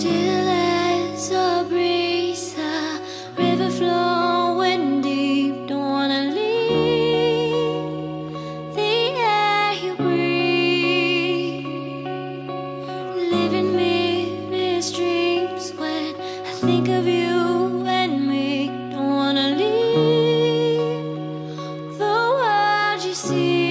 See.